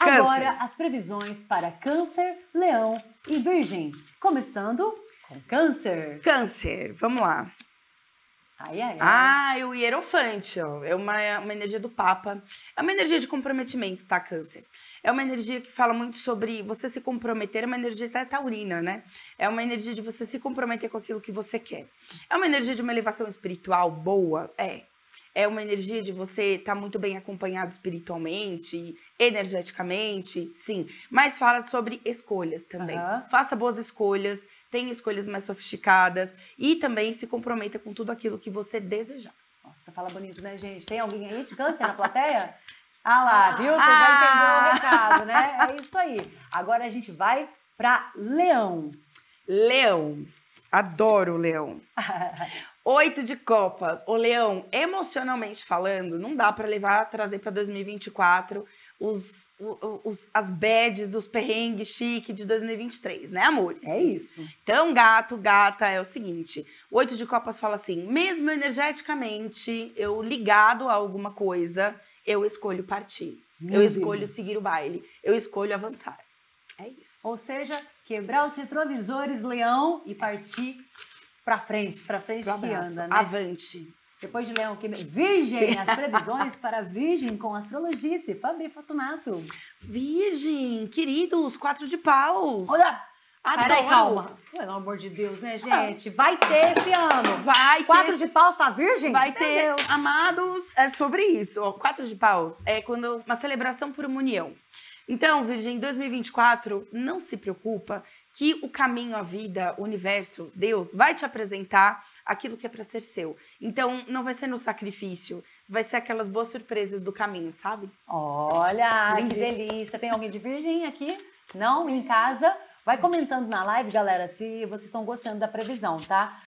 Agora, as previsões para Câncer, Leão e Virgem. Começando com Câncer. Câncer, vamos lá. Ai, ai, ai. Ah, e o Hierofante, ó. É uma energia do Papa. É uma energia de comprometimento, tá, Câncer? É uma energia que fala muito sobre você se comprometer, é uma energia até taurina, né? É uma energia de você se comprometer com aquilo que você quer. É uma energia de uma elevação espiritual boa, é. É uma energia de você estar muito bem acompanhado espiritualmente, energeticamente, sim. Mas fala sobre escolhas também. Uhum. Faça boas escolhas, tenha escolhas mais sofisticadas e também se comprometa com tudo aquilo que você desejar. Nossa, fala bonito, né, gente? Tem alguém aí de Câncer na plateia? Ah lá, viu? Você já entendeu o recado, né? É isso aí. Agora a gente vai para Leão. Leão. Adoro o Leão. 8 de copas. O Leão, emocionalmente falando, não dá para trazer para 2024 as bads dos perrengues chique de 2023, né, amores? É isso. Então, gato, gata, é o seguinte. 8 de copas fala assim, mesmo energeticamente, eu ligado a alguma coisa, eu escolho partir. Eu escolho seguir o baile. Eu escolho avançar. É isso. Ou seja, quebrar os retrovisores, Leão, e partir pra frente que anda, né? Avante. Depois de Leão, Virgem, as previsões para Virgem com astrologista Fabi Fortunato. Virgem, queridos, 4 de paus. Olá! Peraí, calma. Pelo amor de Deus, né, gente? Vai ter esse ano. Vai ter. 4 de paus pra Virgem? Vai ter. Amados, é sobre isso. 4 de paus é quando uma celebração por uma união. Então, Virgem, 2024, não se preocupa que o caminho, a vida, o universo, Deus, vai te apresentar aquilo que é pra ser seu. Então, não vai ser no sacrifício, vai ser aquelas boas surpresas do caminho, sabe? Olha, que delícia. Tem alguém de Virgem aqui? Não? Em casa? Vai comentando na live, galera, se vocês estão gostando da previsão, tá?